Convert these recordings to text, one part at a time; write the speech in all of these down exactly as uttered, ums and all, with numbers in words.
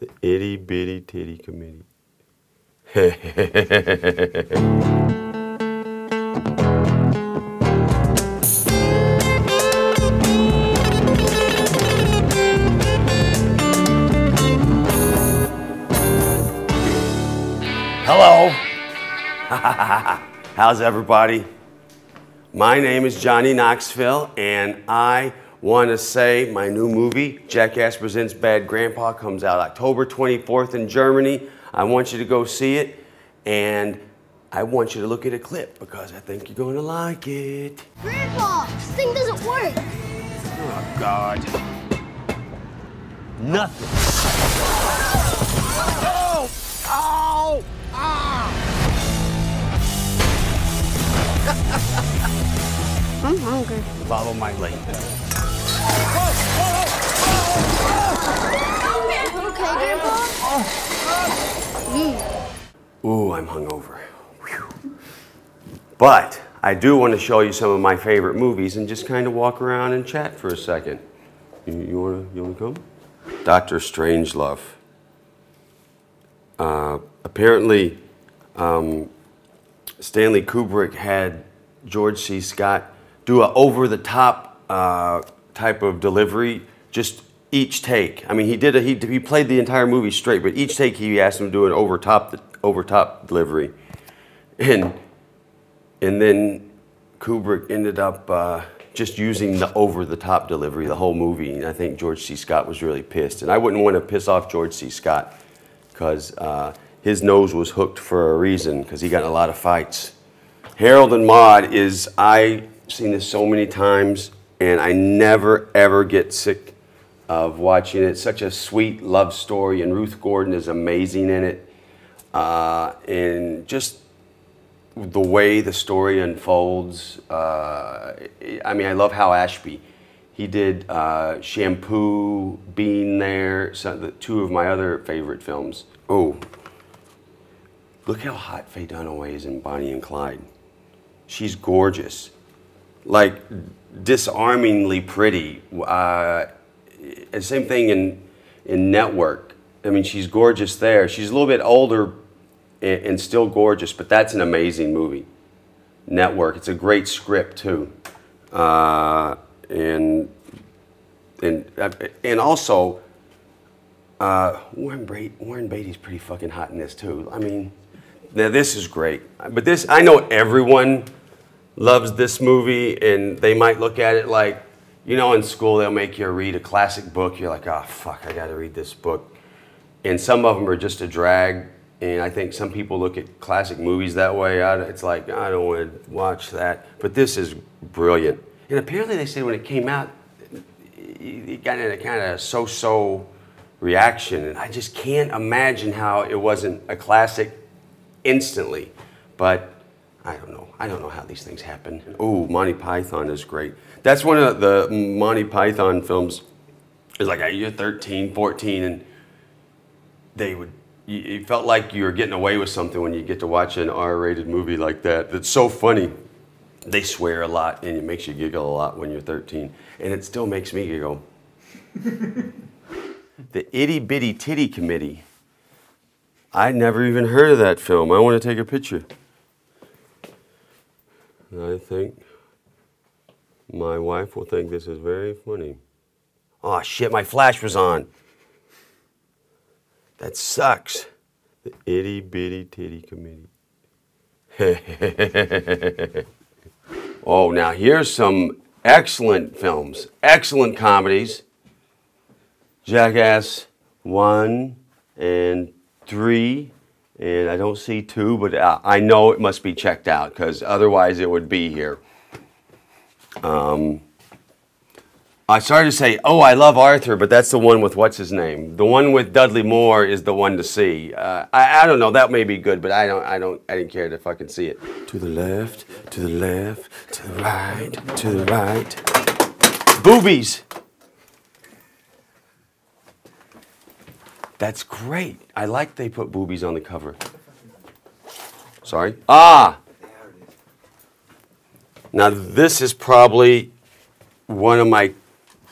The Itty Bitty Titty Committee. Hello. How's everybody? My name is Johnny Knoxville, and I want to say my new movie, Jackass Presents Bad Grandpa, comes out October twenty-fourth in Germany. I want you to go see it, and I want you to look at a clip because I think you're going to like it. Grandpa, this thing doesn't work. Oh, God. Nothing. Oh! Oh! Ah! I'm hungry. Follow my lead. Okay, Grandpa? Mm. Ooh, I'm hungover. Whew. But I do want to show you some of my favorite movies and just kind of walk around and chat for a second. You, you want to you wanna come? Doctor Strangelove. Uh, apparently, um, Stanley Kubrick had George C. Scott do an over-the-top uh, type of delivery, just each take. I mean, he did a, he he played the entire movie straight, but each take he asked him to do an over top over top delivery, and and then Kubrick ended up uh, just using the over the top delivery the whole movie. And I think George C. Scott was really pissed, and I wouldn't want to piss off George C. Scott because uh, his nose was hooked for a reason because he got in a lot of fights. Harold and Maude is I've seen this so many times. And I never, ever get sick of watching it. It's such a sweet love story, and Ruth Gordon is amazing in it. Uh, and just the way the story unfolds. Uh, I mean, I love Hal Ashby. He did uh, Shampoo, Being There, some, the, two of my other favorite films. Oh, look how hot Faye Dunaway is in Bonnie and Clyde. She's gorgeous. Like, disarmingly pretty. Uh, same thing in in Network. I mean, she's gorgeous there. She's a little bit older and, and still gorgeous, but that's an amazing movie. Network. It's a great script too, uh, and and and also uh, Warren Beatty, Warren Beatty's pretty fucking hot in this too. I mean, now this is great, but this I know everyone loves this movie, and they might look at it like, you know, in school they'll make you read a classic book. You're like, oh, fuck, I gotta read this book. And some of them are just a drag, and I think some people look at classic movies that way. I, it's like, I don't want to watch that. But this is brilliant. And apparently they said when it came out, it got in a kind of so-so reaction, and I just can't imagine how it wasn't a classic instantly. But I don't know. I don't know how these things happen. Ooh, Monty Python is great. That's one of the Monty Python films. It's like you're thirteen, fourteen, and they would. It felt like you were getting away with something when you get to watch an R rated movie like that. That's so funny. They swear a lot, and it makes you giggle a lot when you're thirteen, and it still makes me giggle. The Itty Bitty Titty Committee. I never even heard of that film. I want to take a picture. I think my wife will think this is very funny. Aw, shit, my flash was on. That sucks. The Itty Bitty Titty Committee. Oh, now here's some excellent films, excellent comedies. Jackass one and three. And I don't see two, but I know it must be checked out because otherwise it would be here. Um, I started to say, oh, I love Arthur, but that's the one with what's his name? The one with Dudley Moore is the one to see. Uh, I, I don't know, that may be good, but I don't, I don't, I didn't care to fucking see it. To the left, to the left, to the right, to the right. Boobies. That's great. I like they put boobies on the cover. Sorry? Ah! Now this is probably one of my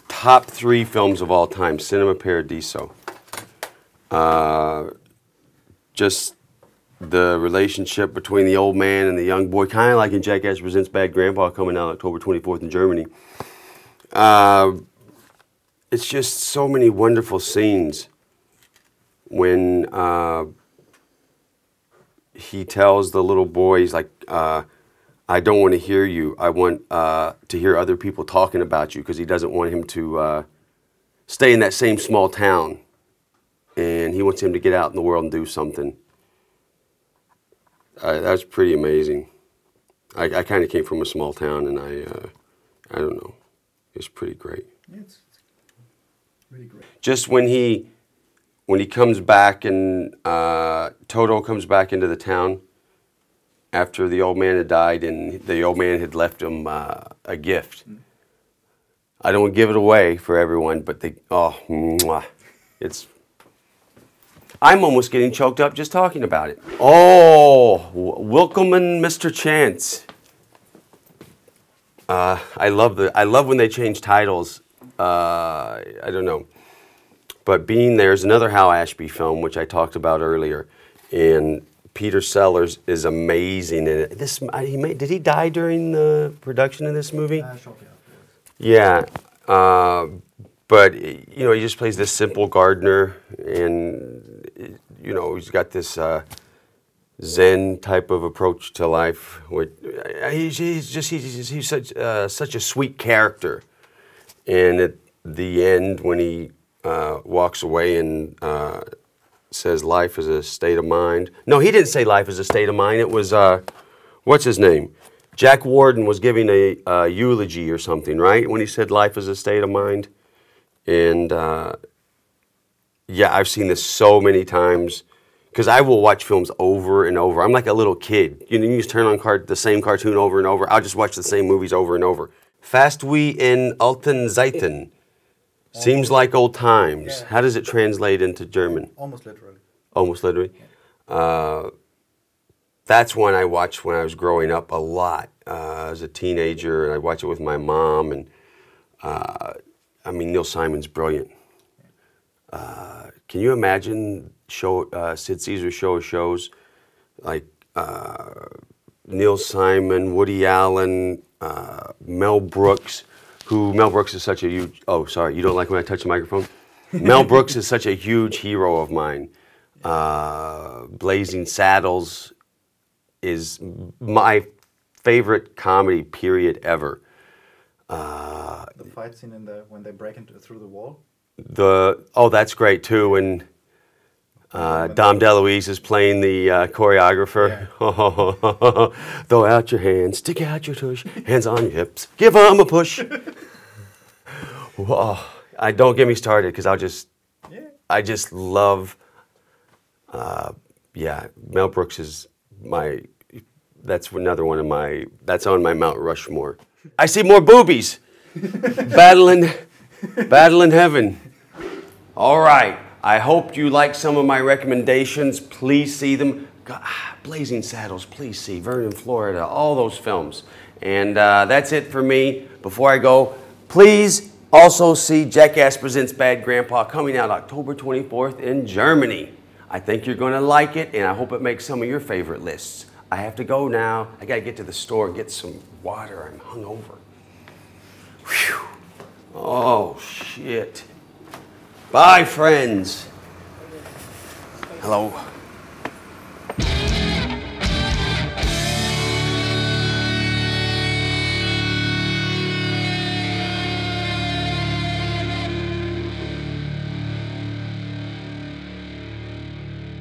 top three films of all time, Cinema Paradiso. Uh, just the relationship between the old man and the young boy, kind of like in Jackass Presents Bad Grandpa, coming out October twenty-fourth in Germany. Uh, it's just so many wonderful scenes when uh, he tells the little boy, he's like, uh, I don't want to hear you. I want uh, to hear other people talking about you, because he doesn't want him to uh, stay in that same small town. And he wants him to get out in the world and do something. Uh, that's pretty amazing. I, I kind of came from a small town, and I, uh, I don't know. It's pretty great. Yeah, it's really great. Just when he, when he comes back and uh, Toto comes back into the town after the old man had died, and the old man had left him uh, a gift. Mm. I don't give it away for everyone, but they, oh, mwah. It's, I'm almost getting choked up just talking about it. Oh, welcome and Mister Chance. Uh, I love the, I love when they change titles. Uh, I don't know. But Being There is another Hal Ashby film, which I talked about earlier. And Peter Sellers is amazing in it. This, he made, did he die during the production of this movie? Uh, shortly afterwards. Yeah. Uh, but, you know, he just plays this simple gardener, and, you know, he's got this uh, Zen type of approach to life. He's, he's just, he's, he's such, uh, such a sweet character. And at the end, when he uh, walks away and uh, says life is a state of mind. No, he didn't say life is a state of mind. It was, uh, what's his name? Jack Warden was giving a uh, eulogy or something, right? When he said life is a state of mind. And uh, yeah, I've seen this so many times, because I will watch films over and over. I'm like a little kid. You know, you just turn on cart the same cartoon over and over. I'll just watch the same movies over and over. Fast we in alten Zeiten. Seems like old times. Yeah. How does it translate into German? Almost literally. Almost literally. Yeah. Uh, that's one I watched when I was growing up a lot. Uh, as a teenager, and I watched it with my mom, and uh, I mean, Neil Simon's brilliant. Uh, can you imagine show, uh, Sid Caesar's show of shows? Like uh, Neil Simon, Woody Allen, uh, Mel Brooks, who Mel Brooks is such a huge, oh, sorry, you don't like when I touch the microphone? Mel Brooks is such a huge hero of mine. Uh, Blazing Saddles is my favorite comedy period ever. Uh, the fight scene in the, when they break into, through the wall? The, oh, that's great too. And uh, Dom DeLuise is playing the uh, choreographer. Yeah. Oh, oh, oh, oh. Throw out your hands, stick out your tush, hands on your hips, give them a push. Whoa. I, don't get me started, because I'll just, yeah. I just love, uh, yeah, Mel Brooks is my, that's another one of my, that's on my Mount Rushmore. I see more boobies. Battling, battling heaven. All right. I hope you like some of my recommendations. Please see them. God, ah, Blazing Saddles, please see. Vernon, Florida, all those films. And uh, that's it for me. Before I go, please also see Jackass Presents Bad Grandpa, coming out October twenty-fourth in Germany. I think you're going to like it, and I hope it makes some of your favorite lists. I have to go now. I gotta get to the store and get some water. I'm hungover. Whew. Oh, shit. Bye, friends. Hello.